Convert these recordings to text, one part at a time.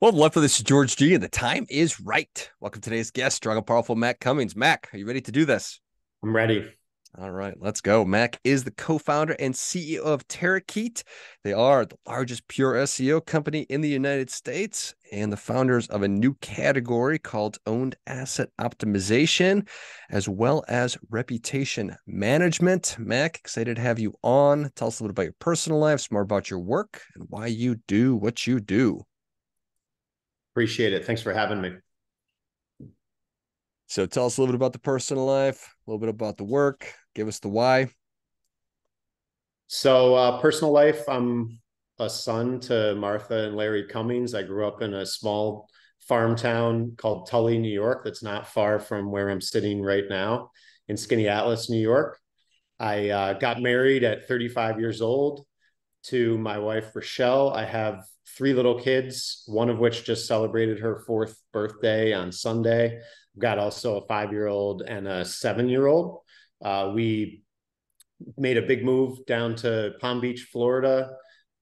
Well, left of this is George G, and the time is right. Welcome to today's guest, strong and powerful Mac Cummings. Mac, are you ready to do this? I'm ready. All right, let's go. Mac is the co-founder and CEO of Terakeet. They are the largest pure SEO company in the United States and the founders of a new category called Owned Asset Optimization, as well as Reputation Management. Mac, excited to have you on. Tell us a little about your personal life, more about your work, and why you do what you do. Appreciate it. Thanks for having me. So tell us a little bit about the personal life, a little bit about the work. Give us the why. So personal life, I'm a son to Martha and Larry Cummings. I grew up in a small farm town called Tully, New York. That's not far from where I'm sitting right now in Skaneateles, New York. I got married at 35 years old to my wife, Rochelle. I have three little kids, one of which just celebrated her fourth birthday on Sunday. I've got also a 5-year-old and a 7-year-old. We made a big move down to Palm Beach, Florida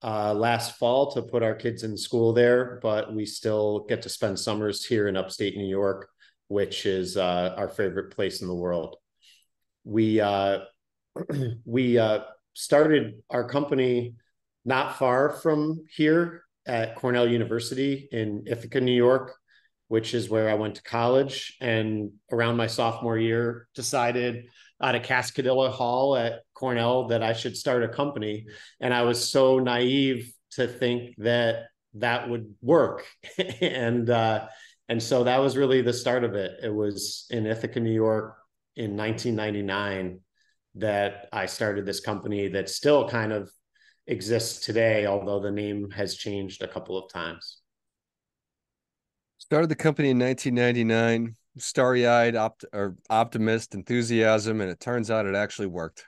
last fall to put our kids in school there, but we still get to spend summers here in upstate New York, which is our favorite place in the world. We started our company not far from here at Cornell University in Ithaca, New York, which is where I went to college, and around my sophomore year decided out of Cascadilla Hall at Cornell that I should start a company. And I was so naive to think that that would work. and so that was really the start of it. It was in Ithaca, New York in 1999 that I started this company that still kind of exists today, although the name has changed a couple of times. Started the company in 1999, starry-eyed optimist, enthusiasm, and it turns out it actually worked.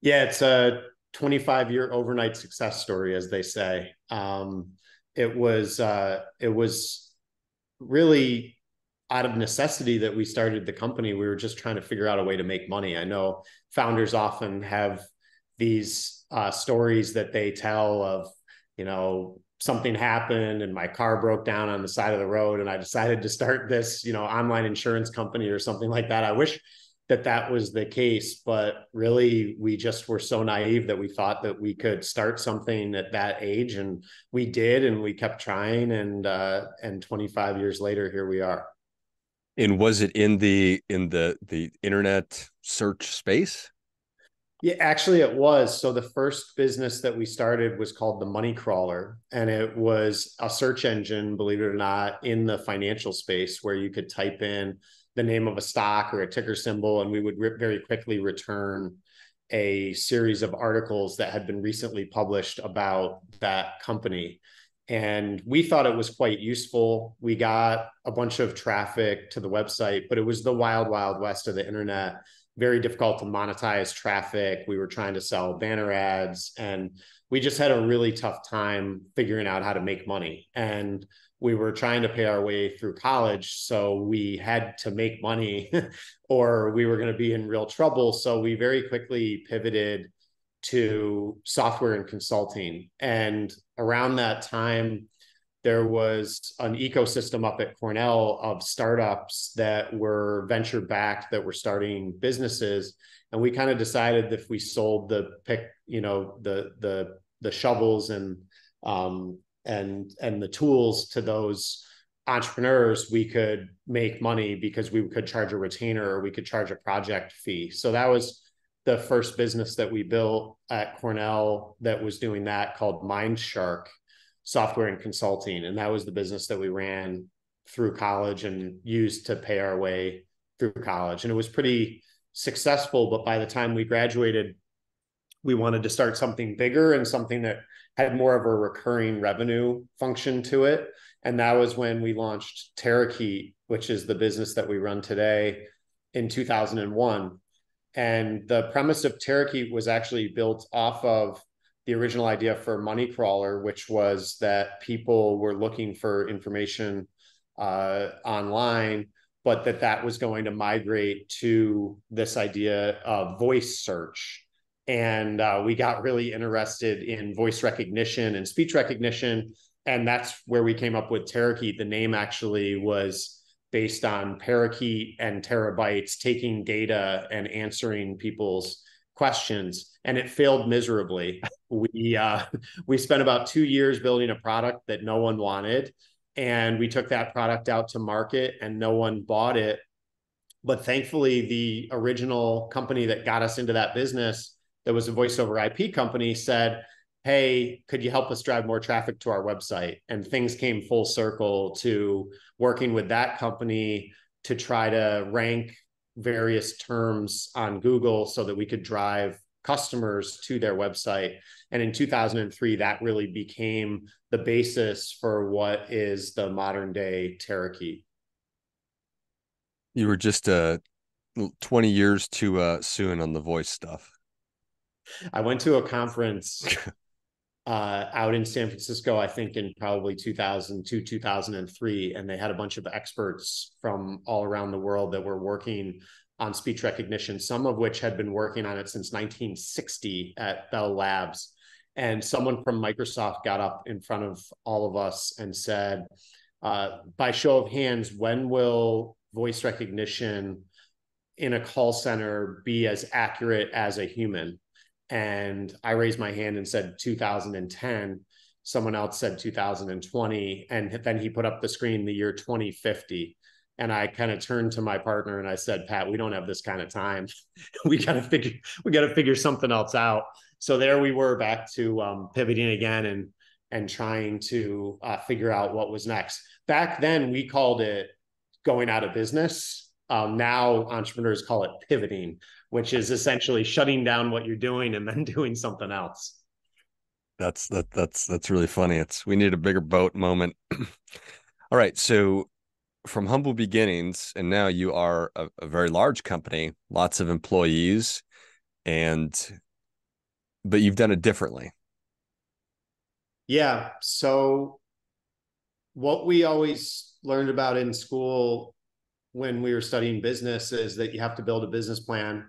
Yeah, it's a 25-year overnight success story, as they say. It was really out of necessity that we started the company. We were just trying to figure out a way to make money. I know founders often have these stories that they tell of, you know, something happened and my car broke down on the side of the road and I decided to start this, you know, online insurance company or something like that. I wish that that was the case, but really we just were so naive that we thought that we could start something at that age, and we did, and we kept trying, and 25 years later, here we are. And was it in the internet search space? Yeah, actually it was. So the first business that we started was called the Money Crawler, and it was a search engine, believe it or not, in the financial space where you could type in the name of a stock or a ticker symbol, and we would very quickly return a series of articles that had been recently published about that company. And we thought it was quite useful. We got a bunch of traffic to the website, but it was the wild, wild west of the internet. Very difficult to monetize traffic. We were trying to sell banner ads, and we just had a really tough time figuring out how to make money. And we were trying to pay our way through college, so we had to make money or we were going to be in real trouble. So we very quickly pivoted to software and consulting. And around that time, there was an ecosystem up at Cornell of startups that were venture-backed, that were starting businesses, and we kind of decided that if we sold the shovels and the tools to those entrepreneurs, we could make money because we could charge a retainer or we could charge a project fee. So that was the first business that we built at Cornell that was doing that, called Mindshark. Software and consulting. And that was the business that we ran through college and used to pay our way through college. And it was pretty successful, but by the time we graduated, we wanted to start something bigger and something that had more of a recurring revenue function to it. And that was when we launched Terakeet, which is the business that we run today, in 2001. And the premise of Terakeet was actually built off of the original idea for Money Crawler, which was that people were looking for information online, but that was going to migrate to this idea of voice search. And we got really interested in voice recognition and speech recognition, And that's where we came up with Terakeet. The name actually was based on parakeet and terabytes, taking data and answering people's questions. And it failed miserably. We spent about 2 years building a product that no one wanted. And we took that product out to market and no one bought it. But thankfully, the original company that got us into that business, that was a voice over IP company, said, hey, could you help us drive more traffic to our website? And things came full circle to working with that company to try to rank various terms on Google so that we could drive customers to their website. And in 2003, that really became the basis for what is the modern day Terakeet. You were just 20 years too soon on the voice stuff. I went to a conference out in San Francisco, I think in probably 2002, 2003, and they had a bunch of experts from all around the world that were working on speech recognition, some of which had been working on it since 1960 at Bell Labs. And someone from Microsoft got up in front of all of us and said, by show of hands, when will voice recognition in a call center be as accurate as a human? And I raised my hand and said 2010. Someone else said 2020. And then he put up the screen the year 2050. And I kind of turned to my partner and I said, Pat, we don't have this kind of time. we got to figure something else out. So there we were back to pivoting again and trying to figure out what was next. Back then we called it going out of business. Now entrepreneurs call it pivoting, which is essentially shutting down what you're doing and then doing something else. That's really funny. We need a bigger boat moment. All right. So from humble beginnings, and now you are a very large company, lots of employees, but you've done it differently. Yeah. So what we always learned about in school when we were studying business is that you have to build a business plan,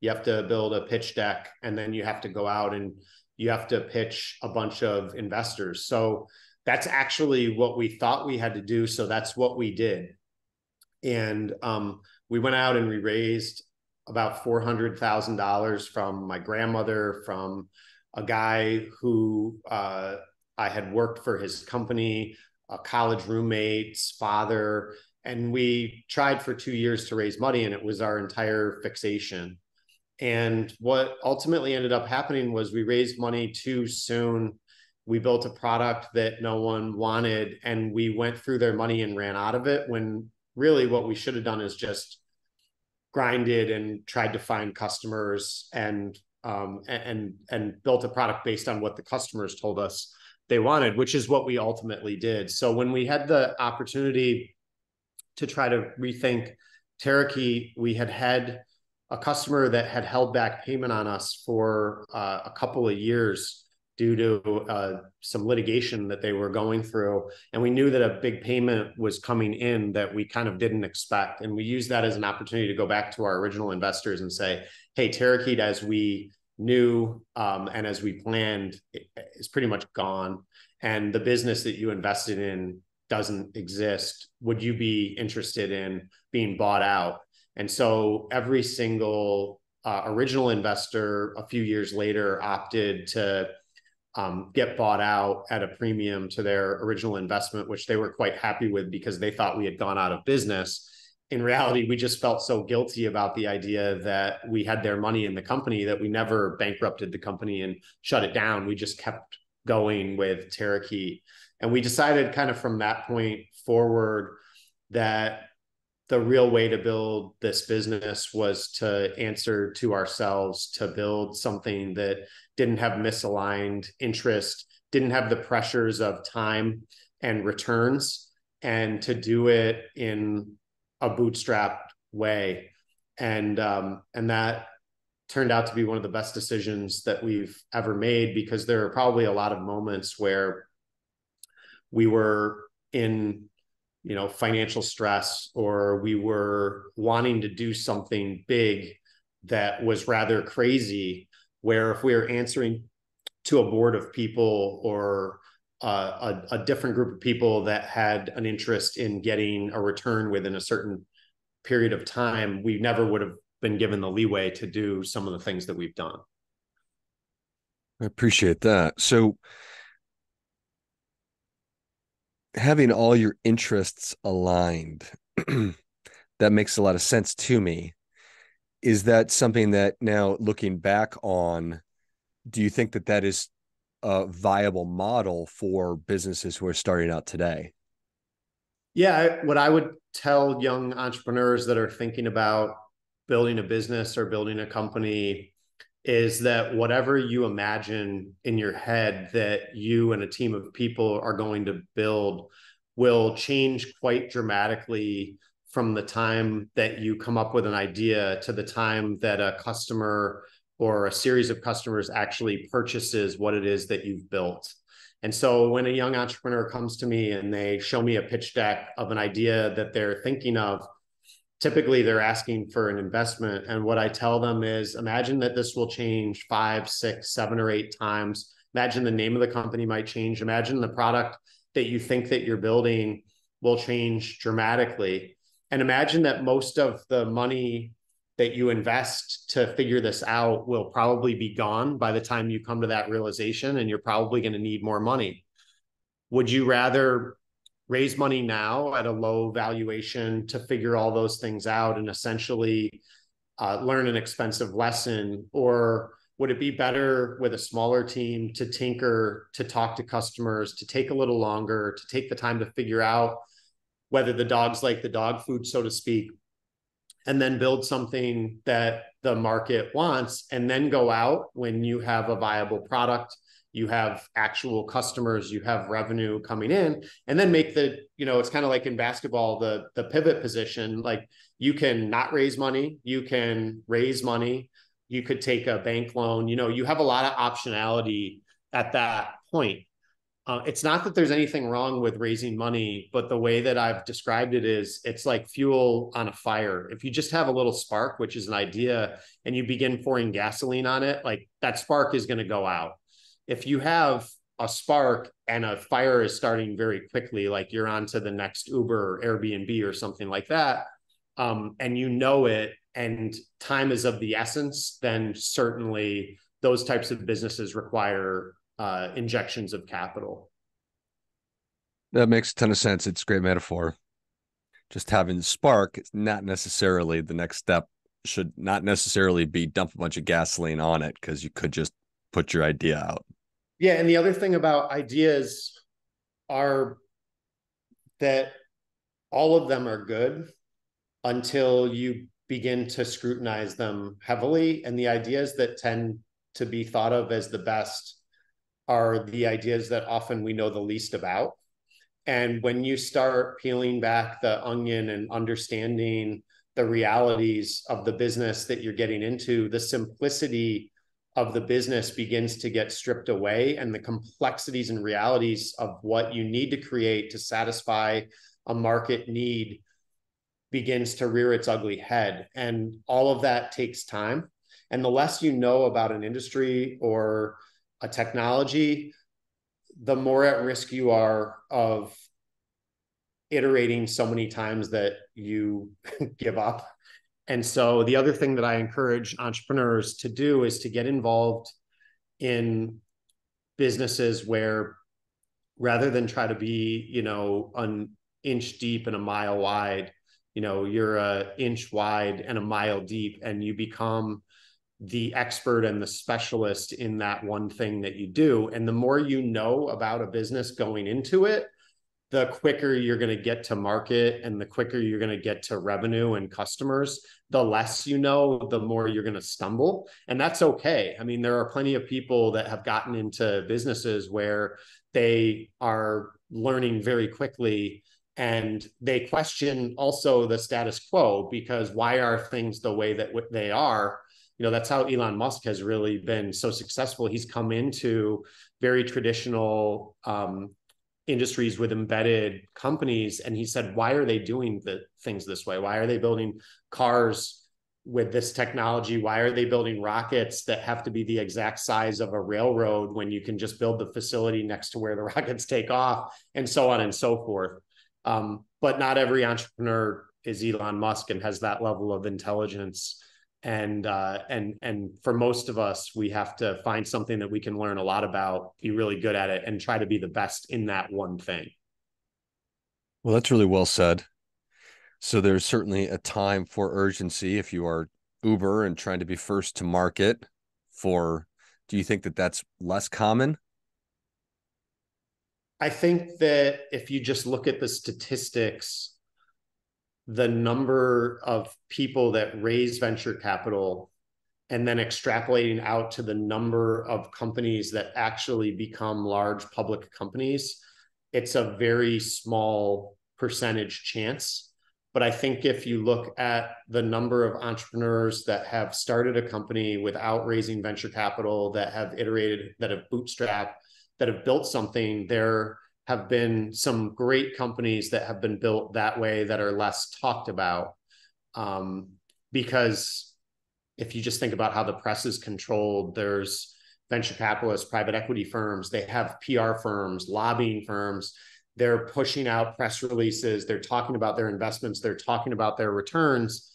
you have to build a pitch deck, and then you have to go out and you have to pitch a bunch of investors. So that's actually what we thought we had to do. So that's what we did. And we went out and we raised about $400,000 from my grandmother, from a guy who I had worked for his company, a college roommate's father. And we tried for 2 years to raise money, and it was our entire fixation. And what ultimately ended up happening was we raised money too soon. We built a product that no one wanted, and we went through their money and ran out of it, when really what we should have done is just grinded and tried to find customers and built a product based on what the customers told us they wanted, which is what we ultimately did. So when we had the opportunity to try to rethink Terakeet, we had a customer that had held back payment on us for a couple of years due to some litigation that they were going through. And we knew that a big payment was coming in that we kind of didn't expect. And we used that as an opportunity to go back to our original investors and say, hey, Terakeet, as we knew and as we planned, is pretty much gone. And the business that you invested in doesn't exist. Would you be interested in being bought out? And so every single original investor a few years later opted to get bought out at a premium to their original investment, which they were quite happy with because they thought we had gone out of business. In reality, we just felt so guilty about the idea that we had their money in the company that we never bankrupted the company and shut it down. We just kept going with Terakeet. And we decided kind of from that point forward that the real way to build this business was to answer to ourselves, to build something that didn't have misaligned interest, didn't have the pressures of time and returns, and to do it in a bootstrapped way. And that turned out to be one of the best decisions that we've ever made, because there are probably a lot of moments where we were in financial stress, or we were wanting to do something big that was rather crazy, where if we were answering to a board of people or a different group of people that had an interest in getting a return within a certain period of time, we never would have been given the leeway to do some of the things that we've done. I appreciate that. So having all your interests aligned, that makes a lot of sense to me. Is that something that now looking back on, do you think that that is a viable model for businesses who are starting out today? Yeah. What I would tell young entrepreneurs that are thinking about building a business or building a company is that whatever you imagine in your head that you and a team of people are going to build will change quite dramatically from the time that you come up with an idea to the time that a customer or a series of customers actually purchases what it is that you've built. And so when a young entrepreneur comes to me and they show me a pitch deck of an idea that they're thinking of, typically they're asking for an investment. And what I tell them is, imagine that this will change 5, 6, 7, or 8 times. Imagine the name of the company might change. Imagine the product that you think that you're building will change dramatically. And imagine that most of the money that you invest to figure this out will probably be gone by the time you come to that realization, and you're probably going to need more money. Would you rather raise money now at a low valuation to figure all those things out and essentially learn an expensive lesson? Or would it be better with a smaller team to tinker, to talk to customers, to take a little longer, to take the time to figure out whether the dogs like the dog food, so to speak, and then build something that the market wants, and then go out when you have a viable product, you have actual customers, you have revenue coming in, and then make the, you know, it's kind of like in basketball, the pivot position. Like, you can not raise money, you can raise money, you could take a bank loan, you know, you have a lot of optionality at that point. It's not that there's anything wrong with raising money, but the way that I've described it is it's like fuel on a fire. If you just have a little spark, which is an idea, and you begin pouring gasoline on it, like that spark is going to go out. If you have a spark and a fire is starting very quickly, like you're on to the next Uber or Airbnb or something like that, and you know it, and time is of the essence, then certainly those types of businesses require injections of capital. That makes a ton of sense. It's a great metaphor. Just having the spark, it's not necessarily the next step, should not necessarily be dump a bunch of gasoline on it, because you could just put your idea out. Yeah. And the other thing about ideas are that all of them are good until you begin to scrutinize them heavily. And the ideas that tend to be thought of as the best are the ideas that often we know the least about. And when you start peeling back the onion and understanding the realities of the business that you're getting into, the simplicity of the business begins to get stripped away, and the complexities and realities of what you need to create to satisfy a market need begins to rear its ugly head. And all of that takes time. And the less you know about an industry or a technology, the more at risk you are of iterating so many times that you give up. And so the other thing that I encourage entrepreneurs to do is to get involved in businesses where, rather than try to be, you know, an inch deep and a mile wide, you know, you're an inch wide and a mile deep, and you become the expert and the specialist in that one thing that you do. And the more you know about a business going into it, the quicker you're going to get to market, and the quicker you're going to get to revenue and customers. The less you know, the more you're going to stumble. And that's okay. I mean, there are plenty of people that have gotten into businesses where they are learning very quickly, and they question also the status quo, because why are things the way that they are? You know, that's how Elon Musk has really been so successful. He's come into very traditional industries with embedded companies, and he said, why are they doing the things this way? Why are they building cars with this technology, why are they building rockets that have to be the exact size of a railroad when you can just build the facility next to where the rockets take off, and so on and so forth. But not every entrepreneur is Elon Musk and has that level of intelligence. And for most of us, we have to find something that we can learn a lot about, be really good at it, and try to be the best in that one thing. Well, that's really well said. So there's certainly a time for urgency if you are Uber and trying to be first to market. For, do you think that that's less common? I think that if you just look at the statistics, the number of people that raise venture capital and then extrapolating out to the number of companies that actually become large public companies, it's a very small percentage chance. But I think if you look at the number of entrepreneurs that have started a company without raising venture capital, that have iterated, that have bootstrapped, that have built something, there have been some great companies that have been built that way that are less talked about. Because if you just think about how the press is controlled, there's venture capitalists, private equity firms, they have PR firms, lobbying firms. They're pushing out press releases. They're talking about their investments. They're talking about their returns.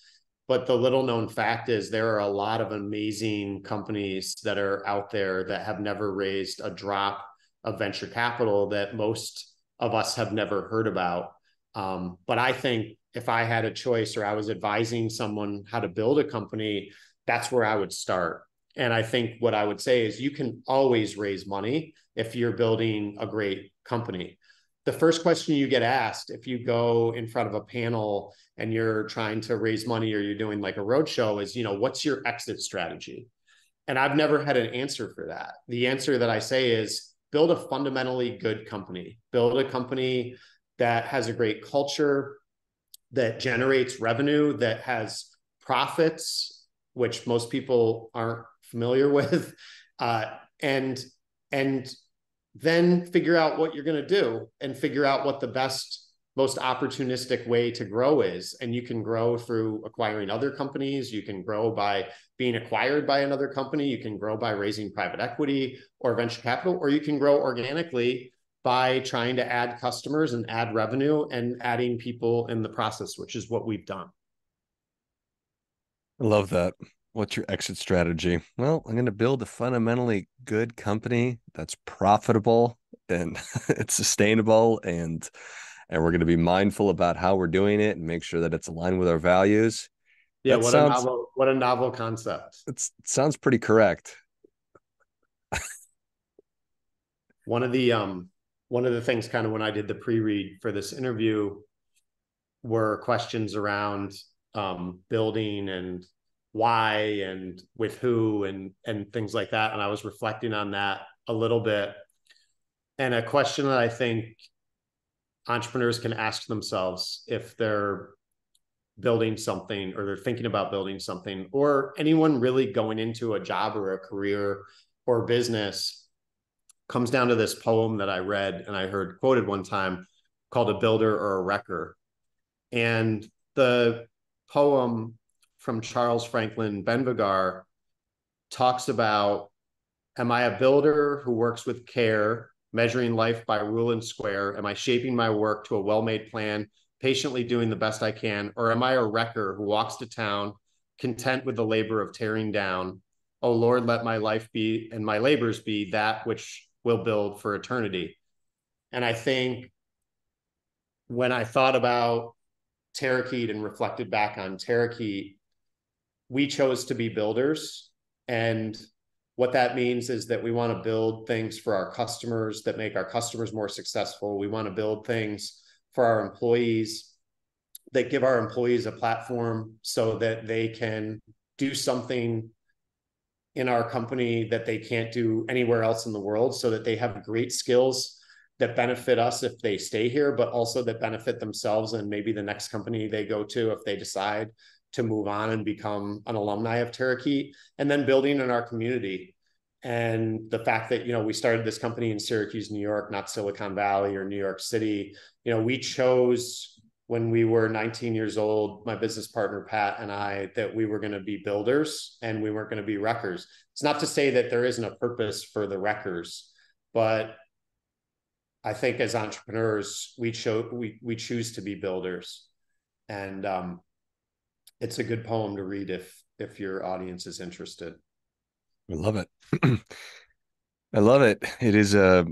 But the little known fact is there are a lot of amazing companies that are out there that have never raised a drop of venture capital that most of us have never heard about. But I think if I had a choice or I was advising someone how to build a company, that's where I would start. And I think what I would say is you can always raise money if you're building a great company. The first question you get asked if you go in front of a panel and you're trying to raise money or you're doing like a roadshow is, you know, what's your exit strategy? And I've never had an answer for that. The answer that I say is build a fundamentally good company, build a company that has a great culture, that generates revenue, that has profits, which most people aren't familiar with, and then figure out what you're going to do and figure out what the best, most opportunistic way to grow is. And you can grow through acquiring other companies. You can grow by being acquired by another company. You can grow by raising private equity or venture capital, or you can grow organically by trying to add customers and add revenue and adding people in the process, which is what we've done. I love that. What's your exit strategy? Well, I'm going to build a fundamentally good company that's profitable and it's sustainable, and we're going to be mindful about how we're doing it and make sure that it's aligned with our values. Yeah, what a novel concept. It sounds pretty correct. One of the things kind of when I did the pre-read for this interview were questions around building and why and with who and things like that. And I was reflecting on that a little bit. And a question that I think entrepreneurs can ask themselves if they're building something or they're thinking about building something, or anyone really going into a job or a career or business, comes down to this poem that I read and I heard quoted one time called A Builder or a Wrecker. And the poem from Charles Franklin Benvigar talks about, am I a builder who works with care, measuring life by rule and square? Am I shaping my work to a well-made plan, patiently doing the best I can? Or am I a wrecker who walks to town, content with the labor of tearing down? Oh Lord, let my life be and my labors be that which will build for eternity. And I think when I thought about Terakeet and reflected back on Terakeet, we chose to be builders. And what that means is that we want to build things for our customers that make our customers more successful. We want to build things for our employees that give our employees a platform so that they can do something in our company that they can't do anywhere else in the world, so that they have great skills that benefit us if they stay here, but also that benefit themselves and maybe the next company they go to if they decide to move on and become an alumni of Terakeet. And then building in our community. And the fact that, you know, we started this company in Syracuse, New York, not Silicon Valley or New York City. You know, we chose when we were 19 years old, my business partner, Pat, and I, that we were going to be builders and we weren't going to be wreckers. It's not to say that there isn't a purpose for the wreckers, but I think as entrepreneurs, we choose to be builders. And it's a good poem to read if your audience is interested. I love it. I love it. It is a...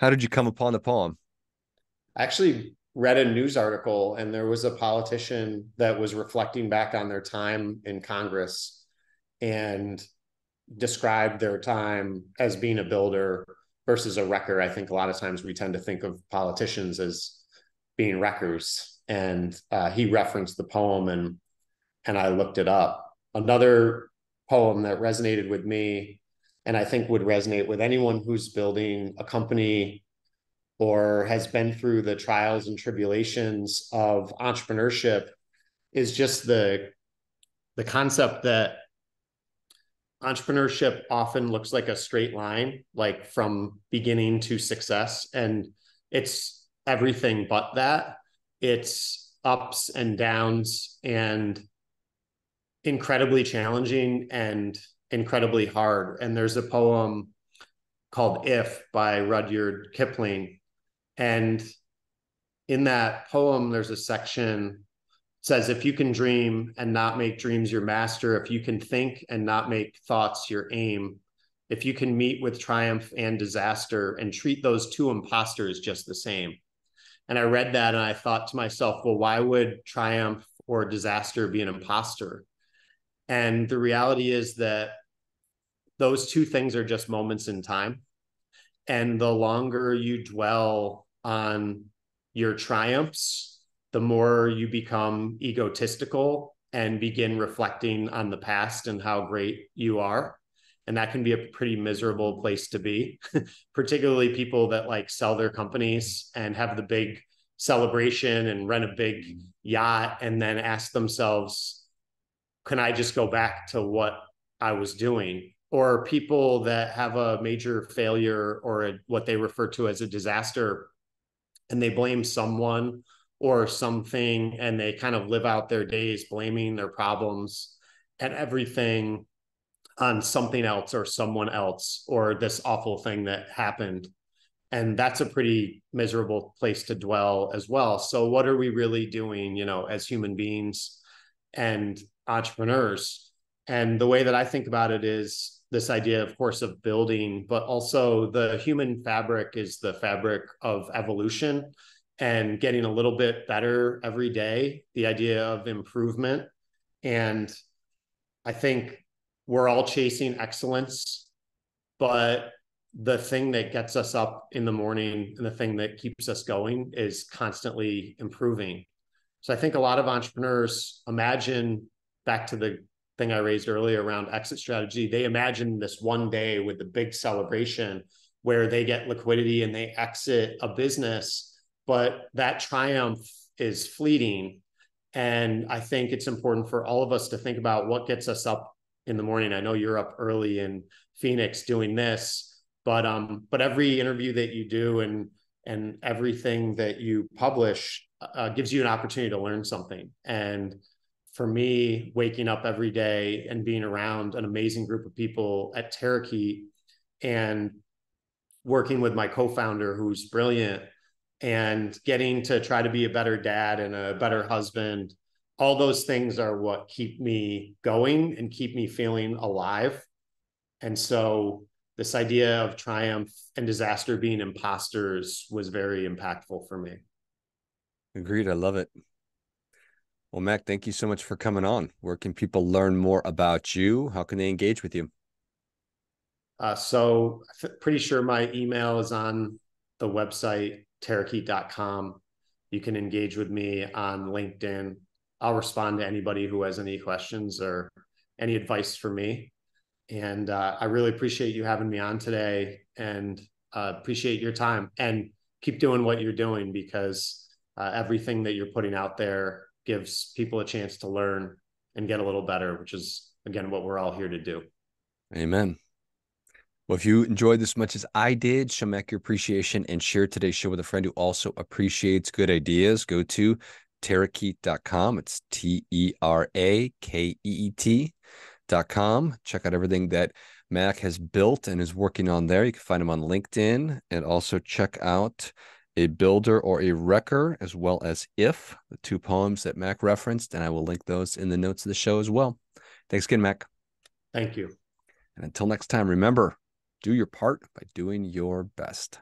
How did you come upon the poem? I actually read a news article, and there was a politician that was reflecting back on their time in Congress and described their time as being a builder versus a wrecker. I think a lot of times we tend to think of politicians as being wreckers, and he referenced the poem, and I looked it up. Another poem that resonated with me, and I think would resonate with anyone who's building a company or has been through the trials and tribulations of entrepreneurship, is just the concept that entrepreneurship often looks like a straight line, like from beginning to success. And it's everything but that. It's ups and downs and incredibly challenging and incredibly hard. And there's a poem called If by Rudyard Kipling. And in that poem, there's a section that says, if you can dream and not make dreams your master, if you can think and not make thoughts your aim, if you can meet with triumph and disaster and treat those two imposters just the same. And I read that and I thought to myself, well, why would triumph or disaster be an imposter? And the reality is that those two things are just moments in time. And the longer you dwell on your triumphs, the more you become egotistical and begin reflecting on the past and how great you are. And that can be a pretty miserable place to be, particularly people that like sell their companies and have the big celebration and rent a big yacht and then ask themselves, can I just go back to what I was doing? Or people that have a major failure or what they refer to as a disaster, and they blame someone or something, and they kind of live out their days blaming their problems and everything on something else or someone else or this awful thing that happened. And that's a pretty miserable place to dwell as well. So what are we really doing, you know, as human beings and entrepreneurs? And the way that I think about it is this idea, of course, of building, but also the human fabric is the fabric of evolution and getting a little bit better every day, the idea of improvement. And I think we're all chasing excellence, but the thing that gets us up in the morning and the thing that keeps us going is constantly improving. So I think a lot of entrepreneurs imagine, back to the thing I raised earlier around exit strategy, they imagine this one day with the big celebration where they get liquidity and they exit a business, but that triumph is fleeting. And I think it's important for all of us to think about what gets us up in the morning. I know you're up early in Phoenix doing this, but every interview that you do and everything that you publish gives you an opportunity to learn something. And for me, waking up every day and being around an amazing group of people at Terakeet and working with my co-founder, who's brilliant, and getting to try to be a better dad and a better husband, all those things are what keep me going and keep me feeling alive. And so this idea of triumph and disaster being imposters was very impactful for me. Agreed. I love it. Well, Mac, thank you so much for coming on. Where can people learn more about you? How can they engage with you? So pretty sure my email is on the website, terakeet.com. You can engage with me on LinkedIn. I'll respond to anybody who has any questions or any advice for me. And I really appreciate you having me on today, and appreciate your time, and keep doing what you're doing, because everything that you're putting out there gives people a chance to learn and get a little better, which is, again, what we're all here to do. Amen. Well, if you enjoyed this as much as I did, show Mac your appreciation and share today's show with a friend who also appreciates good ideas. Go to Terakeet.com. It's Terakeet.com. Check out everything that Mac has built and is working on there. You can find him on LinkedIn, and also check out A Builder or a Wrecker, as well as If, the two poems that Mac referenced, and I will link those in the notes of the show as well. Thanks again, Mac. Thank you. And until next time, remember, do your part by doing your best.